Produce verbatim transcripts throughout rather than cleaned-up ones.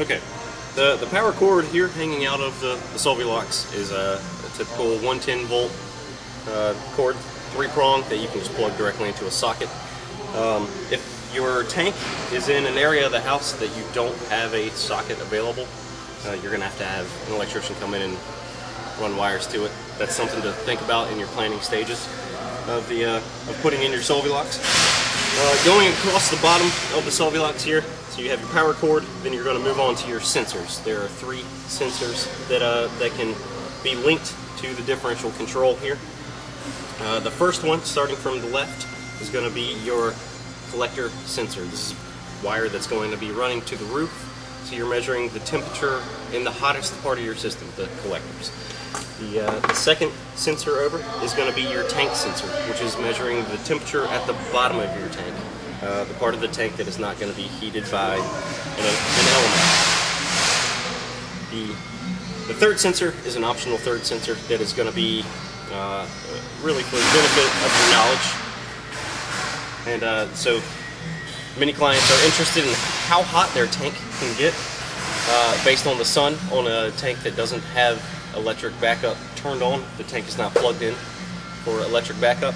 Okay, the, the power cord here hanging out of the, the Solvelox is a, a typical one ten volt uh, cord, three prong, that you can just plug directly into a socket. Um, if your tank is in an area of the house that you don't have a socket available, uh, you're going to have to have an electrician come in and run wires to it. That's something to think about in your planning stages of, the, uh, of putting in your Solvelox. Uh, going across the bottom of the Solvelox here, so you have your power cord, then you're going to move on to your sensors. There are three sensors that, uh, that can be linked to the differential control here. Uh, the first one, starting from the left, is going to be your collector sensor. This is wire that's going to be running to the roof, so you're measuring the temperature in the hottest part of your system, the collectors. The, uh, the second sensor over is going to be your tank sensor, which is measuring the temperature at the bottom of your tank, uh, the part of the tank that is not going to be heated by an, an element. The, the third sensor is an optional third sensor that is going to be uh, really for the benefit of your knowledge. And uh, so many clients are interested in how hot their tank can get uh, based on the sun on a tank that doesn't have electric backup turned on. The tank is not plugged in for electric backup.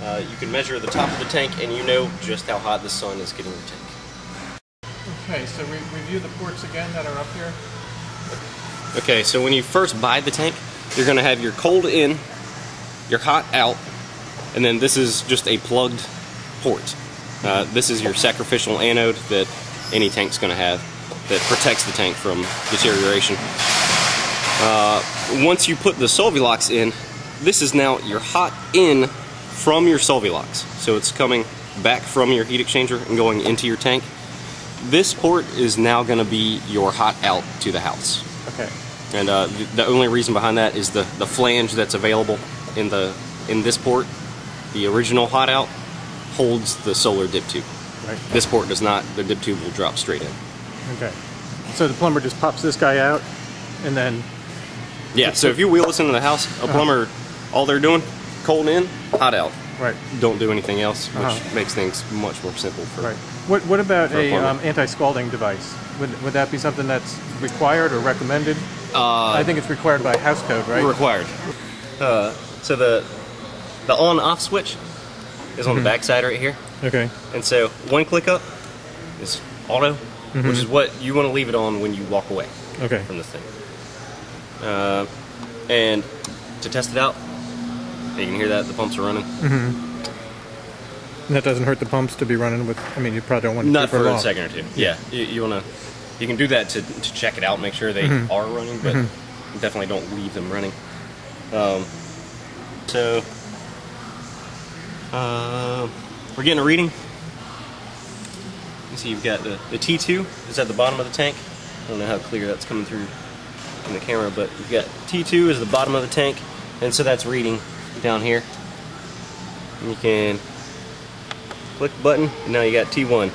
Uh, you can measure the top of the tank and you know just how hot the sun is getting your tank. Okay, so we review the ports again that are up here. Okay, so when you first buy the tank, you're going to have your cold in, your hot out, and then this is just a plugged port. Uh, this is your sacrificial anode that any tank's going to have that protects the tank from deterioration. Uh, once you put the Solvelox in, this is now your hot in from your Solvelox. So it's coming back from your heat exchanger and going into your tank. This port is now going to be your hot out to the house. Okay. And uh, the, the only reason behind that is the, the flange that's available in, the, in this port. The original hot out holds the solar dip tube. Right. This port does not. The dip tube will drop straight in. Okay. So the plumber just pops this guy out and then... Yeah, so if you wheel this into the house, a plumber, uh-huh. all they're doing, cold in, hot out. Right. Don't do anything else, which uh-huh. makes things much more simple for. Right. What What about a, a um, anti-scalding device? Would Would that be something that's required or recommended? Uh, I think it's required by house code, right? Required. Uh, so the the on-off switch is on mm-hmm. the back side right here. Okay. And so one click up is auto, mm-hmm. which is what you want to leave it on when you walk away. Okay. From this thing. Uh, and to test it out, you can hear that the pumps are running. Mm-hmm. That doesn't hurt the pumps to be running with. I mean, you probably don't want to not for a second or two. Yeah, yeah. you, you want to. You can do that to, to check it out, make sure they mm-hmm. are running, but mm-hmm. definitely don't leave them running. Um, so uh, we're getting a reading. You see, you've got the the T two is at the bottom of the tank. I don't know how clear that's coming through in the camera, but you've got T two is the bottom of the tank, and so that's reading down here. And you can click the button, and now you got T one.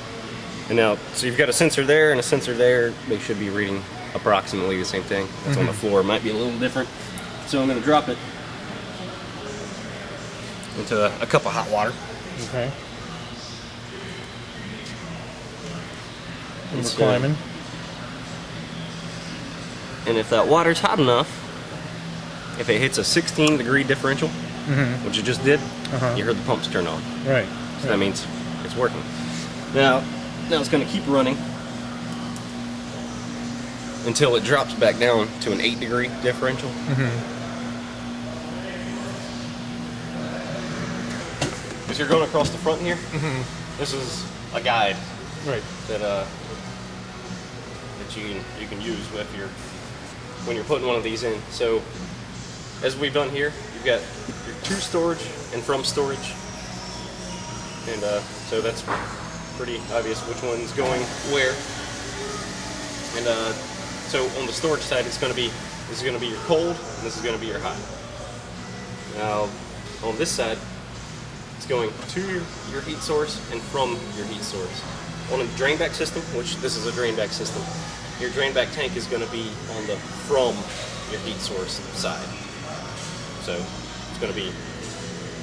And now, so you've got a sensor there and a sensor there. They should be reading approximately the same thing. That's mm-hmm. on the floor, might be a little different. So I'm going to drop it into a, a cup of hot water. Okay. And we're climbing. And if that water's hot enough, if it hits a sixteen degree differential, mm-hmm. which it just did, uh-huh. you heard the pumps turn on. Right. So right. that means it's working. Now, now it's going to keep running until it drops back down to an eight degree differential. Mm-hmm. As you're going across the front here, mm-hmm. this is a guide. Right. That uh, that you can you can use with your. When you're putting one of these in. So, as we've done here, you've got your to storage and from storage. And uh, so that's pretty obvious which one's going where. And uh, so on the storage side, it's gonna be, this is gonna be your cold, and this is gonna be your hot. Now, on this side, it's going to your heat source and from your heat source. On a drain back system, which this is a drain back system, your drain back tank is going to be on the from your heat source side. So it's going to be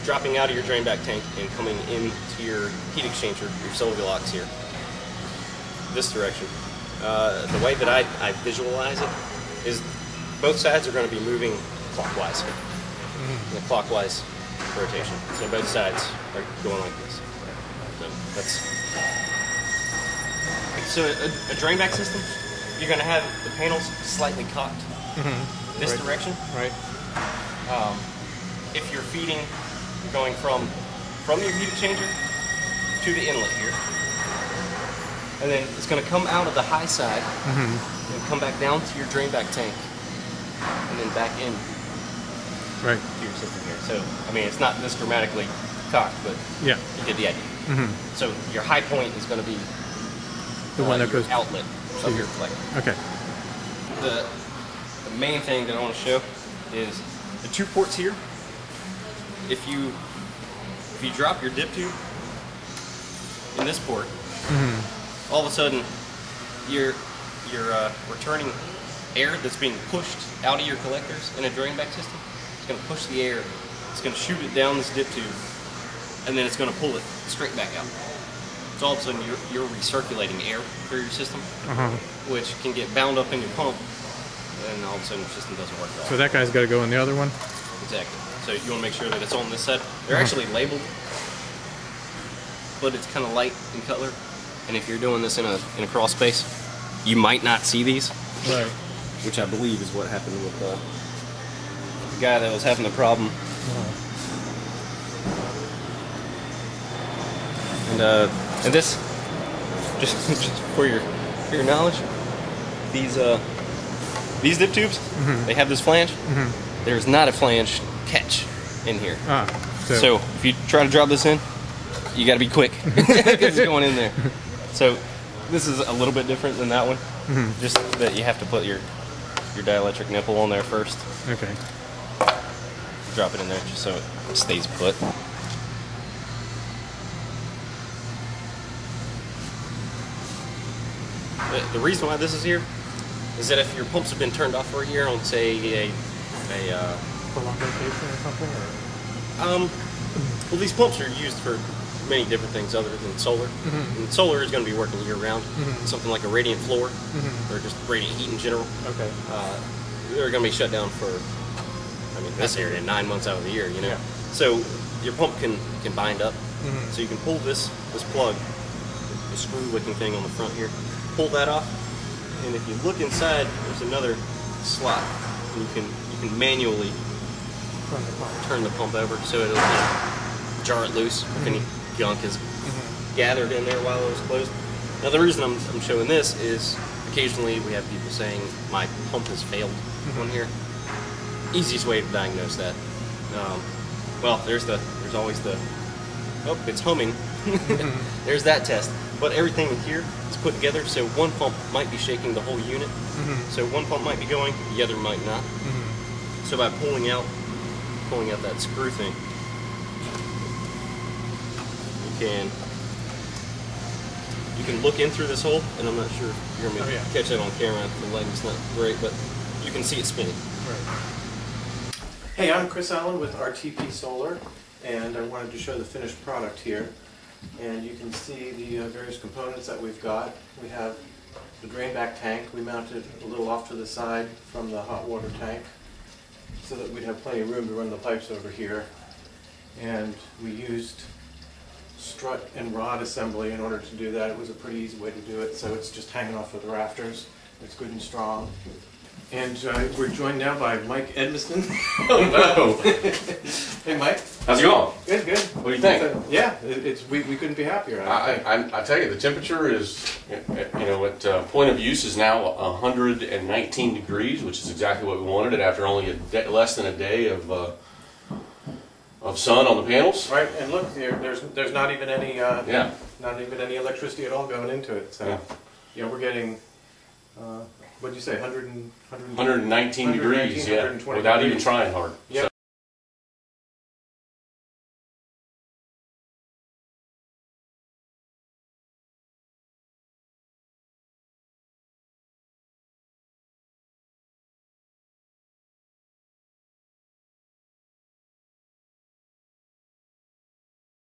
dropping out of your drain back tank and coming into your heat exchanger, your Solvelox here, this direction. uh, the way that I, I visualize it is both sides are going to be moving clockwise, mm-hmm. in a clockwise rotation. So both sides are going like this. So that's so a, a drain back system. You're going to have the panels slightly cocked mm-hmm. this right. direction. Right. Um, if you're feeding, you're going from from your heat exchanger to the inlet here, and then it's going to come out of the high side mm-hmm. and come back down to your drain back tank, and then back in. Right. To your system here. So I mean, it's not this dramatically cocked, but yeah, you get the idea. Mm-hmm. So your high point is going to be the uh, one that goes outlet. Of your plate. Okay. The, the main thing that I want to show is the two ports here. If you if you drop your dip tube in this port, mm-hmm. all of a sudden you're you're uh, returning air that's being pushed out of your collectors in a drain back system. It's going to push the air. It's going to shoot it down this dip tube, and then it's going to pull it straight back out. So all of a sudden you're, you're recirculating air through your system, uh-huh. which can get bound up in your pump, and all of a sudden your system doesn't work at all. So that guy's got to go in the other one? Exactly. So you want to make sure that it's on this side. They're uh-huh. actually labeled, but it's kind of light in color. And if you're doing this in a, in a crawl space, you might not see these. Right. Which I believe is what happened with uh, the guy that was having the problem. Uh-huh. And uh... And this, just, just for your for your knowledge, these uh these dip tubes, mm-hmm. they have this flange. Mm-hmm. There's not a flange catch in here. Ah, so. so if you try to drop this in, you got to be quick because it's going in there. So this is a little bit different than that one. Mm-hmm. Just that you have to put your your dielectric nipple on there first. Okay. Drop it in there just so it stays put. The reason why this is here is that if your pumps have been turned off for a year on, say, a... a uh, prolonged vacation or something? Or? Um, well, these pumps are used for many different things other than solar. Mm-hmm. And solar is going to be working year-round. Mm-hmm. Something like a radiant floor, mm-hmm. or just radiant heat in general. Okay. Uh, they're going to be shut down for, I mean, this area, nine months out of the year, you know? Yeah. So your pump can, can bind up. Mm-hmm. So you can pull this, this plug, the screw-looking thing on the front here, pull that off, and if you look inside, there's another slot, and you can you can manually turn the pump over so it'll like, jar it loose if any gunk is gathered in there while it was closed. Now the reason I'm, I'm showing this is occasionally we have people saying my pump has failed on here. Easiest way to diagnose that. Um, well, there's the there's always the oh it's humming. There's that test. But everything in here is put together, so one pump might be shaking the whole unit. Mm-hmm. So one pump might be going, the other might not. Mm-hmm. So by pulling out, pulling out that screw thing, you can you can look in through this hole, and I'm not sure if you're gonna oh, yeah. catch that on camera. The lighting's not great, but you can see it spinning. Right. Hey, I'm Chris Allen with R T P Solar, and I wanted to show the finished product here. And you can see the uh, various components that we've got. We have the drain back tank. We mounted a little off to the side from the hot water tank so that we'd have plenty of room to run the pipes over here. And we used strut and rod assembly in order to do that. It was a pretty easy way to do it, so it's just hanging off of the rafters. It's good and strong. And uh, we're joined now by Mike Edmiston. Oh no! Hey Mike. How's it going? Good, good. What do you think? Uh, yeah, it, it's we, we couldn't be happier. I I, I I tell you, the temperature is, you know, at uh, point of use is now one hundred nineteen degrees, which is exactly what we wanted it after only a day, less than a day of uh, of sun on the panels. Right, and look, there, there's there's not even any uh, yeah not even any electricity at all going into it. So yeah, yeah we're getting. Uh, What did you say, one hundred and, one hundred nineteen degrees, yeah, without even trying hard. Yep. So